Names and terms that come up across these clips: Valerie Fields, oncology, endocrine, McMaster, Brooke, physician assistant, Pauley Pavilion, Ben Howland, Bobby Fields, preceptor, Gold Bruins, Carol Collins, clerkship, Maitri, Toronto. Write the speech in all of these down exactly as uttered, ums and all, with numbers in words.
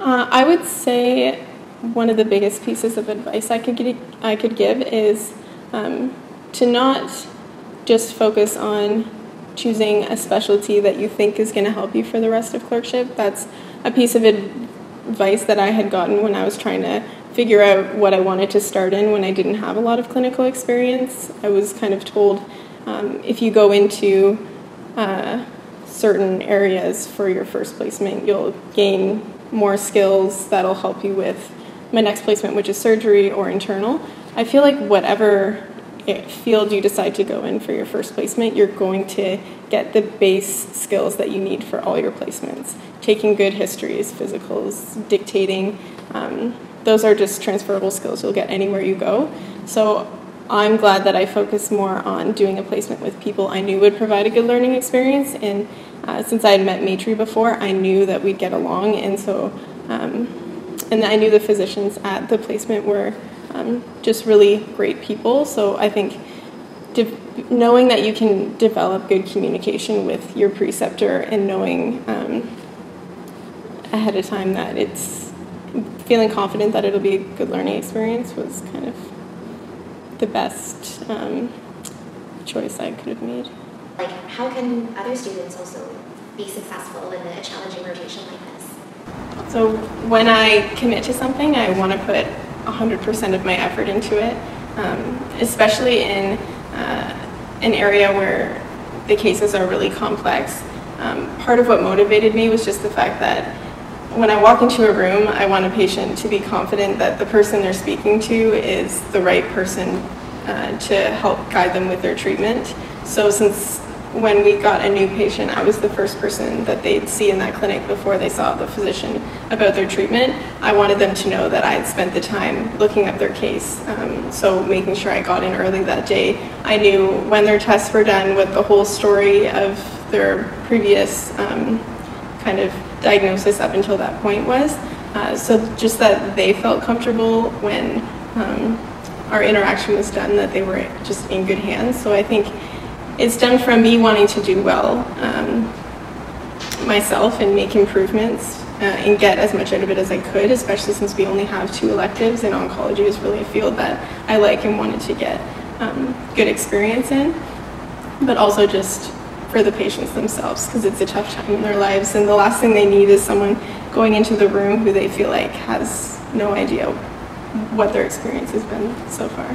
Uh, I would say one of the biggest pieces of advice I could get, I could give is um, to not just focus on choosing a specialty that you think is going to help you for the rest of clerkship. That's a piece of advice that I had gotten when I was trying to figure out what I wanted to start in when I didn't have a lot of clinical experience. I was kind of told um, if you go into uh, certain areas for your first placement, you'll gain more skills that'll help you with my next placement, which is surgery or internal. I feel like whatever field you decide to go in for your first placement, you're going to get the base skills that you need for all your placements. Taking good histories, physicals, dictating, um, those are just transferable skills you'll get anywhere you go. So I'm glad that I focused more on doing a placement with people I knew would provide a good learning experience, and uh, since I had met Maitri before, I knew that we'd get along, and so um, and I knew the physicians at the placement were Um, just really great people. So I think de- knowing that you can develop good communication with your preceptor, and knowing um, ahead of time that it's feeling confident that it'll be a good learning experience was kind of the best um, choice I could have made. Like, how can other students also be successful in a challenging rotation like this? So when I commit to something, I want to put one hundred percent of my effort into it, um, especially in uh, an area where the cases are really complex. Um, part of what motivated me was just the fact that when I walk into a room, I want a patient to be confident that the person they're speaking to is the right person uh, to help guide them with their treatment. So since when we got a new patient, I was the first person that they'd see in that clinic before they saw the physician about their treatment. I wanted them to know that I had spent the time looking up their case, um, so making sure I got in early that day. I knew when their tests were done, what the whole story of their previous um, kind of diagnosis up until that point was. Uh, so just that they felt comfortable when um, our interaction was done, that they were just in good hands. So I think it's done from me wanting to do well um, myself and make improvements uh, and get as much out of it as I could, especially since we only have two electives, and oncology is really a field that I like and wanted to get um, good experience in, but also just for the patients themselves, because it's a tough time in their lives, and the last thing they need is someone going into the room who they feel like has no idea what their experience has been so far.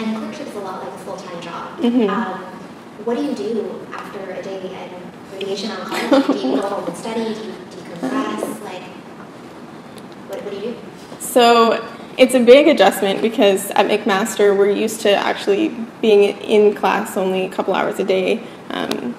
And clerkship's a lot like a full-time job. Mm-hmm. um, What do you do after a day in radiation oncology? Do you go home and study? Do you decompress? Like, what, what do you do? So it's a big adjustment, because at McMaster we're used to actually being in class only a couple hours a day, um,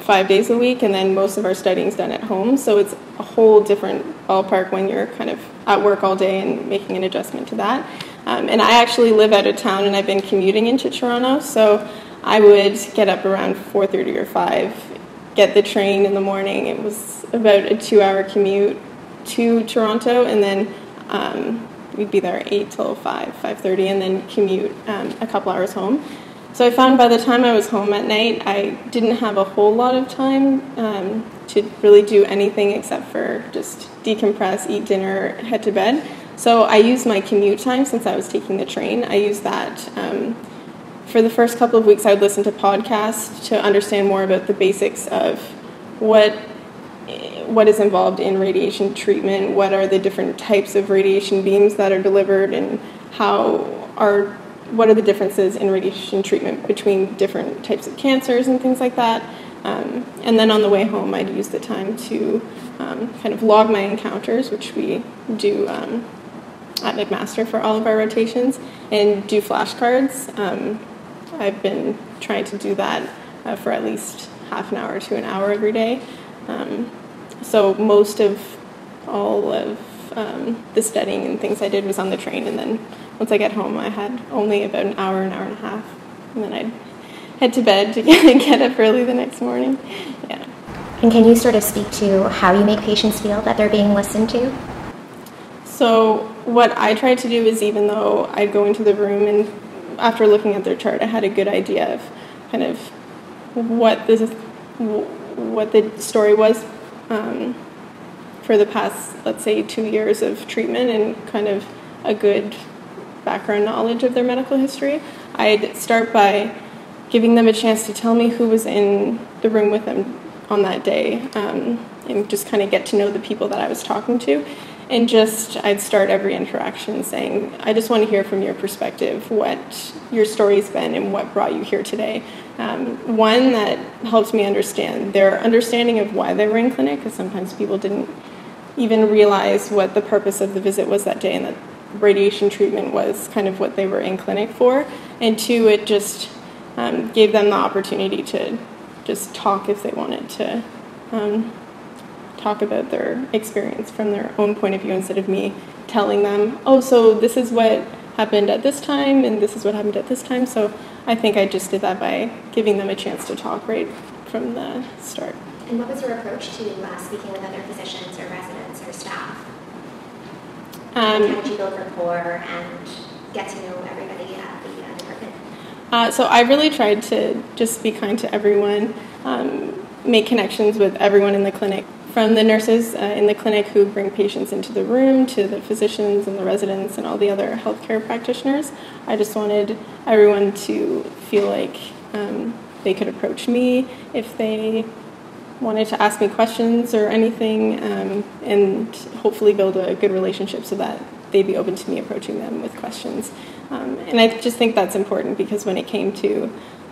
five days a week, and then most of our studying's done at home. So it's a whole different ballpark when you're kind of at work all day and making an adjustment to that. Um, and I actually live out of town, and I've been commuting into Toronto, so I would get up around four thirty or five, get the train in the morning. It was about a two-hour commute to Toronto, and then um, we'd be there eight till five, five thirty, and then commute um, a couple hours home. So I found by the time I was home at night, I didn't have a whole lot of time um, to really do anything except for just decompress, eat dinner, head to bed. So I used my commute time, since I was taking the train, I used that. Um, For the first couple of weeks, I would listen to podcasts to understand more about the basics of what what is involved in radiation treatment, what are the different types of radiation beams that are delivered, and how are what are the differences in radiation treatment between different types of cancers and things like that. Um, and then on the way home, I'd use the time to um, kind of log my encounters, which we do um, at McMaster for all of our rotations, and do flashcards. Um, I've been trying to do that uh, for at least half an hour to an hour every day. Um, so most of all of um, the studying and things I did was on the train, and then once I get home, I had only about an hour, an hour and a half, and then I'd head to bed to get, get up early the next morning. Yeah. And can you sort of speak to how you make patients feel that they're being listened to? So what I tried to do is, even though I'd go into the room and after looking at their chart, I had a good idea of kind of what this, what the story was um, for the past, let's say, two years of treatment and kind of a good background knowledge of their medical history, I'd start by giving them a chance to tell me who was in the room with them on that day, um, and just kind of get to know the people that I was talking to. And just, I'd start every interaction saying, I just want to hear from your perspective what your story's been and what brought you here today. Um, one, that helped me understand their understanding of why they were in clinic, because sometimes people didn't even realize what the purpose of the visit was that day and that radiation treatment was kind of what they were in clinic for. And two, it just um, gave them the opportunity to just talk if they wanted to. Um, talk about their experience from their own point of view instead of me telling them, oh, so this is what happened at this time and this is what happened at this time. So I think I just did that by giving them a chance to talk right from the start. And what was your approach to uh, speaking with other physicians or residents or staff? Um, How did you build rapport and get to know everybody at the uh, department? Uh, so I really tried to just be kind to everyone, um, make connections with everyone in the clinic. From the nurses uh, in the clinic who bring patients into the room to the physicians and the residents and all the other healthcare practitioners, I just wanted everyone to feel like um, they could approach me if they wanted to ask me questions or anything, um, and hopefully build a good relationship so that they'd be open to me approaching them with questions. Um, and I just think that's important because when it came to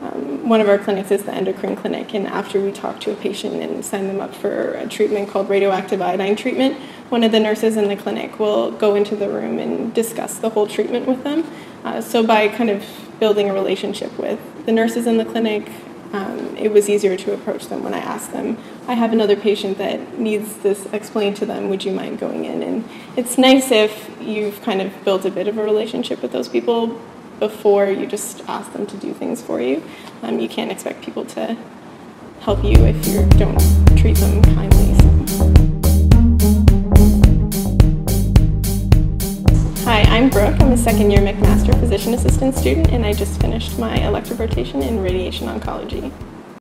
Um, one of our clinics is the endocrine clinic, and after we talked to a patient and signed them up for a treatment called radioactive iodine treatment, one of the nurses in the clinic will go into the room and discuss the whole treatment with them. Uh, so by kind of building a relationship with the nurses in the clinic, um, it was easier to approach them when I asked them, I have another patient that needs this explained to them, would you mind going in? And it's nice if you've kind of built a bit of a relationship with those people before you just ask them to do things for you. Um, you can't expect people to help you if you don't treat them kindly. Hi, I'm Brooke. I'm a second year McMaster physician assistant student, and I just finished my elective rotation in radiation oncology.